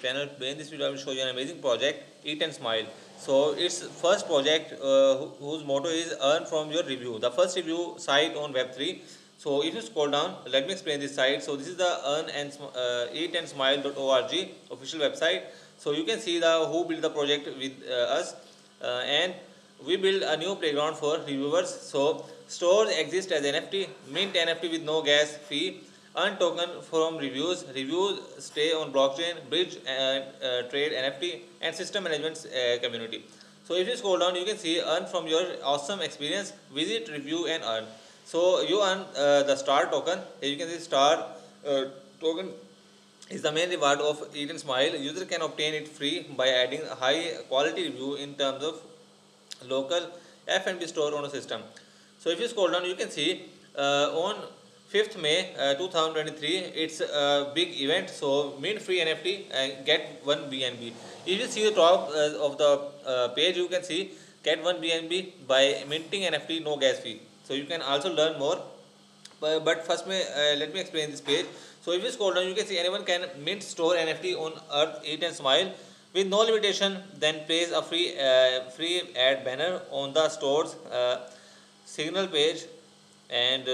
Panel. In this video I will show you an amazing project, Eat and Smile. So it's first project whose motto is earn from your review. The first review site on Web3. So if you scroll down, let me explain this site. So this is the eatnSmile.org official website. So you can see the who built the project with us, and we build a new playground for reviewers. So stores exist as NFT, mint NFT with no gas fee. Earn token from reviews, stay on blockchain, bridge trade NFT, and system management community. So if you scroll down, you can see earn from your awesome experience, visit, review, and earn. So you earn the STAR token. Here you can see STAR token is the main reward of EatnSmile. User can obtain it free by adding high quality review in terms of local F&B store on a system. So if you scroll down, you can see on 5th May 2023, it's a big event. So mint free NFT and get 1 BNB. If you see the top of the page, you can see get 1 BNB by minting NFT, no gas fee. So you can also learn more. But first, let me explain this page. So if you scroll down, you can see anyone can mint, store NFT on Earth, Eat and Smile with no limitation. Then place a free ad banner on the store's signal page and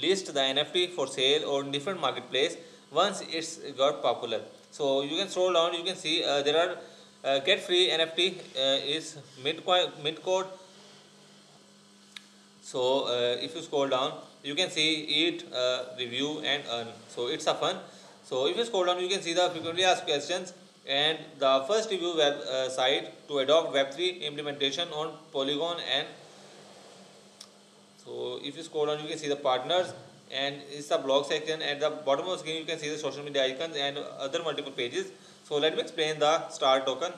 list the NFT for sale on different marketplace once it's got popular. So you can scroll down, you can see there are get free NFT is mint code. So if you scroll down, you can see eat, review, and earn. So it's a fun. So if you scroll down, you can see the frequently asked questions and the first review web site to adopt Web3 implementation on Polygon. And so if you scroll down, you can see the partners, and it's the blog section. At the bottom of the screen, you can see the social media icons and other multiple pages. So let me explain the STAR token.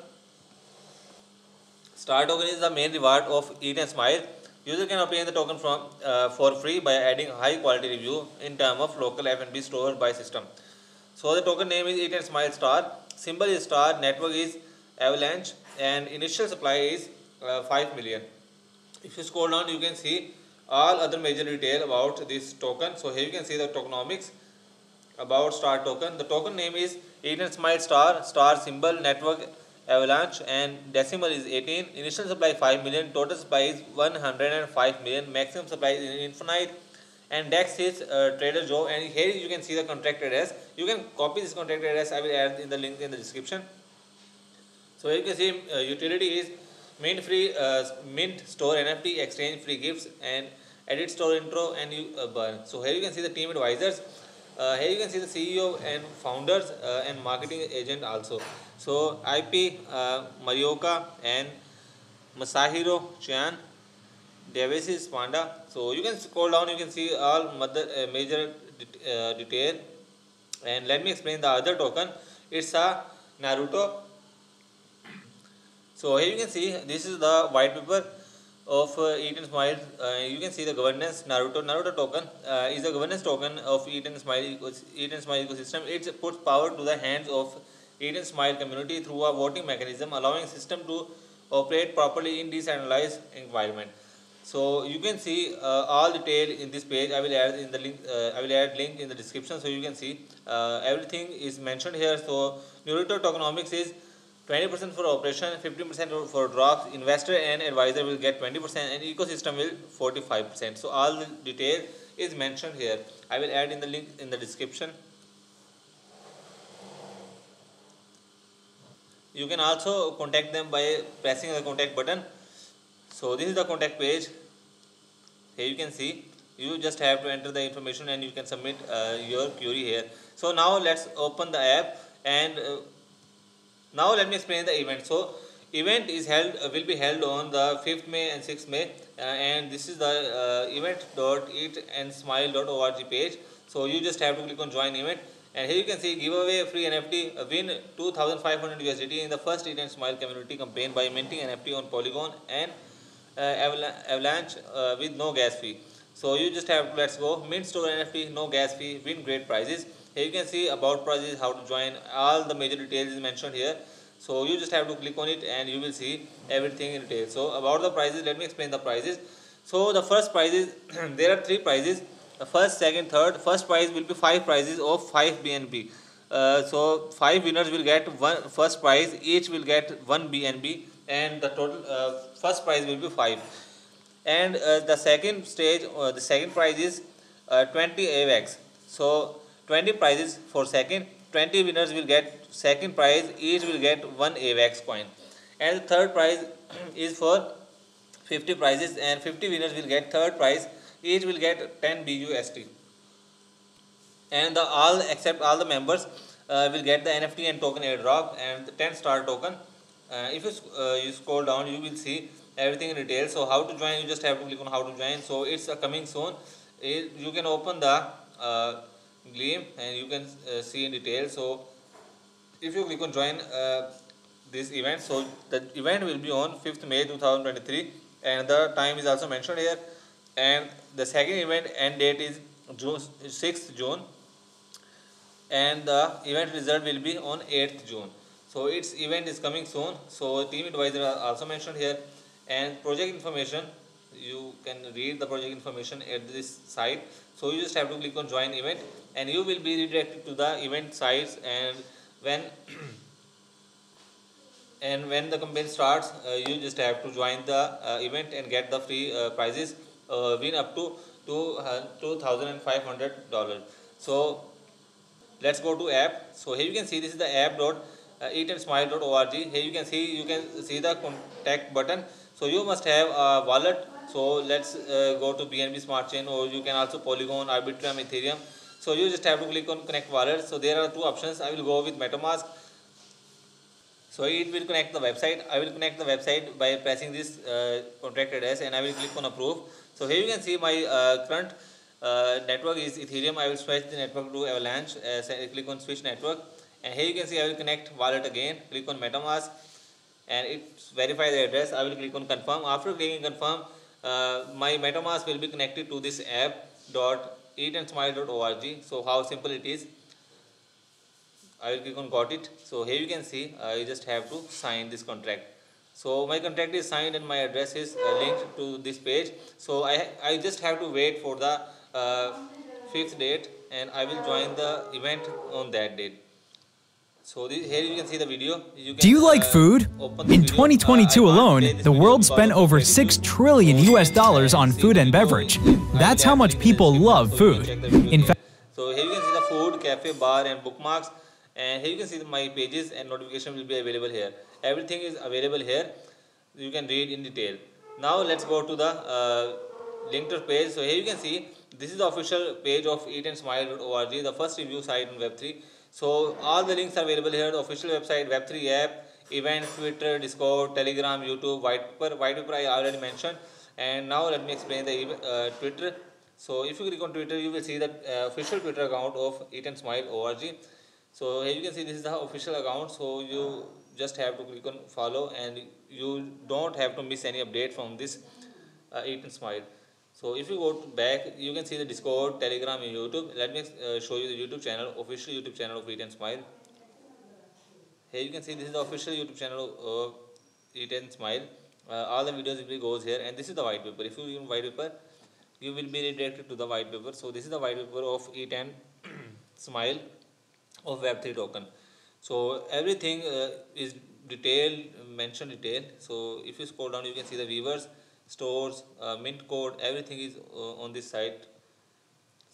STAR token is the main reward of Eat and Smile. User can obtain the token from for free by adding high quality review in terms of local F&B store by system. So the token name is Eat and Smile STAR. Symbol is STAR. Network is Avalanche, and initial supply is 5 million. If you scroll down, you can see all other major detail about this token. So here you can see the tokenomics about STAR token. The token name is EatnSmile STAR, STAR symbol, network Avalanche, and decimal is 18. Initial supply 5 million, total supply is 105 million, maximum supply is infinite, and DEX is Trader Joe. And here you can see the contract address. You can copy this contract address. I will add in the link in the description. So here you can see utility is mint free, mint, store NFT, exchange free gifts, and edit store intro, and you burn. So here you can see the team advisors. Here you can see the CEO and founders and marketing agent also. So IP Morioka and Masahiro Chan, Devasis Panda. So you can scroll down, you can see all major detail. And let me explain the other token. It's a Naruto. So here you can see this is the white paper of EatnSmile. You can see the governance Naruto token is the governance token of EatnSmile ecosystem. It puts power to the hands of EatnSmile community through a voting mechanism, allowing system to operate properly in decentralized environment. So you can see all detail in this page. I will add in the link. I will add link in the description, so you can see everything is mentioned here. So Naruto tokenomics is 20% for operation, 15% for drops, investor and advisor will get 20%, and ecosystem will 45%. So all the detail is mentioned here. I will add in the link in the description. You can also contact them by pressing the contact button. So this is the contact page. Here you can see, you just have to enter the information and you can submit your query here. So now let's open the app, and now let me explain the event. So event is held will be held on the 5th May and 6th May, and this is the event.eatnSmile.org page. So you just have to click on join event, and here you can see giveaway free NFT, win $2,500 in the first Eat and Smile community campaign by minting NFT on Polygon and Avalanche with no gas fee. So you just have to let's go mint store NFT, no gas fee, win great prizes. Here you can see about prices, how to join, all the major details is mentioned here. So you just have to click on it and you will see everything in detail. So about the prices, let me explain the prices. So the first prize is there are 3 prizes, first, second, third. First prize will be 5 prizes of 5 BNB. So 5 winners will get one first prize. Each will get 1 BNB, and the total first prize will be 5. And the second stage, the second prize is 20 AVAX. So 20 prizes for second. 20 winners will get second prize. Each will get 1 AVAX coin. And the third prize is for 50 prizes, and 50 winners will get third prize. Each will get 10 BUSD. And the all except all the members will get the NFT and token airdrop and the 10 star token. If you scroll down, you will see everything in detail. So how to join, you just have to click on how to join. So it's coming soon. You can open the Gleam and you can see in detail. So if you click on join this event, so the event will be on 5th May 2023, and the time is also mentioned here. And the second event end date is June 6th, and the event result will be on 8th June. So its event is coming soon. So team advisor are also mentioned here, and project information, you can read the project information at this site. So you just have to click on join event, and you will be redirected to the event sites. And when when the campaign starts, you just have to join the event and get the free prizes. Win up to $2,500. So let's go to app. So here you can see this is the app.eatnSmile.org. Here you can see the contact button. So you must have a wallet. So let's go to BNB Smart Chain, or you can also Polygon, Arbitrum, Ethereum. So you just have to click on connect wallet. So there are two options. I will go with MetaMask. So it will connect the website. I will connect the website by pressing this contract address, and I will click on approve. So here you can see my current network is Ethereum. I will switch the network to Avalanche. Click on switch network, and here you can see I will connect wallet again. Click on MetaMask, and it verifies the address. I will click on confirm. After clicking confirm, my MetaMask will be connected to this app.eatnSmile.org. So how simple it is. I will click on got it. So here you can see I just have to sign this contract. So my contract is signed and my address is linked to this page. So I just have to wait for the fixed date, and I will join the event on that date. So here you can see the video. Do you like food? In 2022 alone, the world spent over $6 trillion on food and beverage. That's how much people love food. In fact, so here you can see the food, cafe, bar, and bookmarks. And here you can see my pages and notification will be available here. Everything is available here. You can read in detail. Now let's go to the Linktree page. So here you can see this is the official page of EatnSmile.org, the first review site in Web3. So all the links are available here: the official website, Web3 app, event, Twitter, Discord, Telegram, YouTube, white paper. White paper I already mentioned. And now let me explain the Twitter. So if you click on Twitter, you will see the official Twitter account of EatnSmile.org. So here you can see this is the official account. So you just have to click on follow, and you don't have to miss any update from this EatnSmile. So if you go back, you can see the Discord, Telegram, and YouTube. Let me show you the YouTube channel, official YouTube channel of EatnSmile. Here you can see this is the official YouTube channel of EatnSmile. All the videos will go here, and this is the white paper. If you click on white paper, you will be redirected to the white paper. So this is the white paper of EatnSmile. Of Web3 token. So everything is detailed, mentioned detail. So if you scroll down, you can see the viewers, stores, mint code, everything is on this site.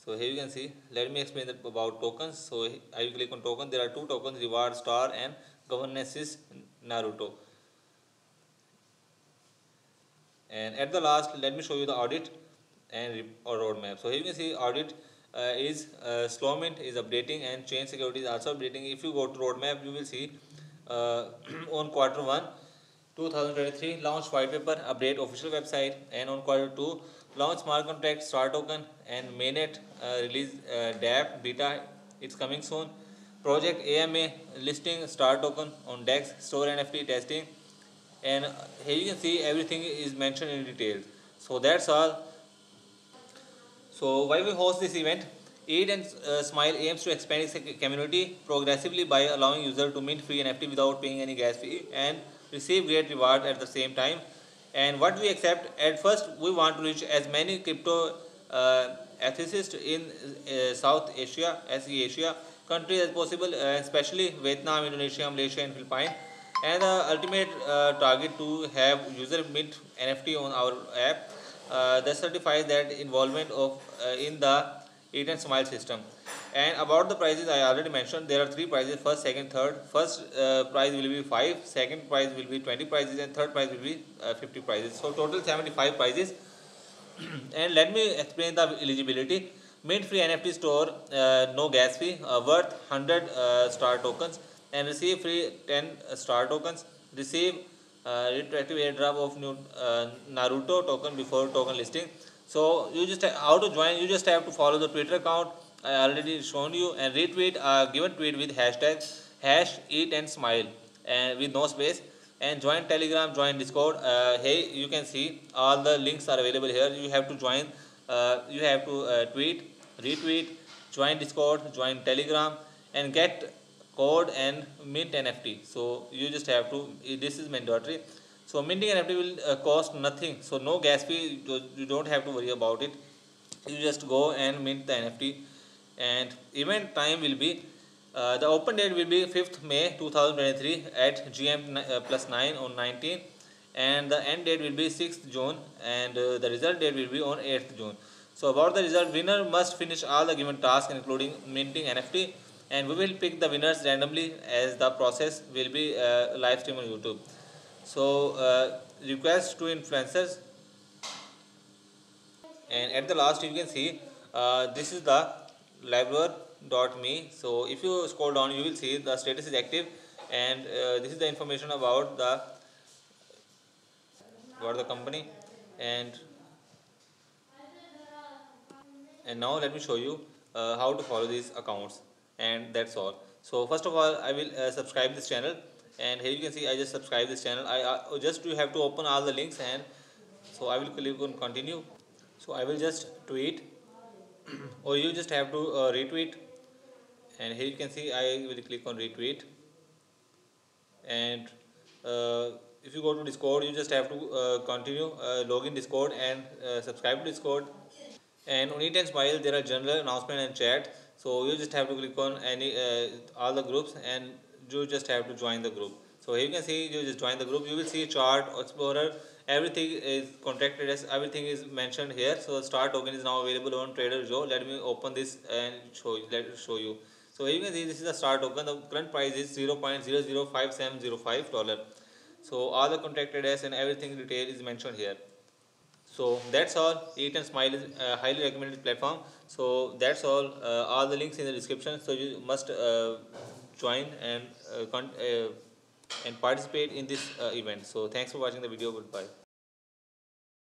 So here you can see, let me explain about tokens. So I will click on token. There are two tokens: reward STAR and governance Naruto. And at the last, let me show you the audit and roadmap. So here you can see audit is slow mint is updating, and chain security is also updating. If you go to roadmap, you will see on Q1 2023 launch white paper, update official website, and on Q2 launch smart contract, STAR token, and mainnet release DApp beta. It's coming soon. Project AMA listing STAR token on DEX, store NFT testing, and here you can see everything is mentioned in detail. So that's all. So why we host this event? EatnSmile aims to expand its community progressively by allowing users to mint free NFT without paying any gas fee and receive great reward at the same time. And what we accept at first, we want to reach as many crypto enthusiasts in South Asia, SE Asia, countries as possible, especially Vietnam, Indonesia, Malaysia and Philippines. And the ultimate target to have user mint NFT on our app that certifies that involvement of in the EatnSmile system. And about the prices, I already mentioned there are three prices: first, second, third. First prize will be 5, second prize will be 20 prizes, and third prize will be 50 prizes. So total 75 prizes. And let me explain the eligibility. Mint free NFT store, no gas fee, worth 100 star tokens, and receive free 10 star tokens. Receive retroactive airdrop of new Naruto token before token listing. So you just how to join? You just have to follow the Twitter account I already shown you and retweet a given tweet with hashtag #EatnSmile and with no space, and join Telegram, join Discord. Hey, you can see all the links are available here. You have to join. You have to tweet, retweet, join Discord, join Telegram, and get code and mint NFT. So you just have to. This is mandatory. So minting NFT will cost nothing. So no gas fee. You don't have to worry about it. You just go and mint the NFT. And event time will be the open date will be 5th May 2023 at GM+9 on 19, and the end date will be 6th June, and the result date will be on 8th June. So about the result, winner must finish all the given tasks including minting NFT, and we will pick the winners randomly as the process will be live stream on YouTube. So request to influencers, and at the last you can see this is the Library.me. So if you scroll down, you will see the status is active, and this is the information about the company. And now let me show you how to follow these accounts, and that's all. So first of all, I will subscribe this channel, and here you can see I just subscribe this channel. I just you have to open all the links, and so I will click on continue. So I will just tweet. Or you just have to retweet, and here you can see I will click on retweet. And if you go to Discord, you just have to continue login Discord and subscribe to Discord. And on EatnSmile there are general announcement and chat, so you just have to click on any all the groups, and you just have to join the group. So here you can see you just join the group. You will see chart, explorer, everything is contracted as everything is mentioned here. So STAR token is now available on Trader Joe. Let me open this and show you. So here you can see this is the STAR token. The current price is $0.005705. So all the contracted as and everything detail is mentioned here. So that's all. EatnSmile is a highly recommended platform. So that's all the links in the description. So you must join and participate in this event. So thanks for watching the video. Goodbye.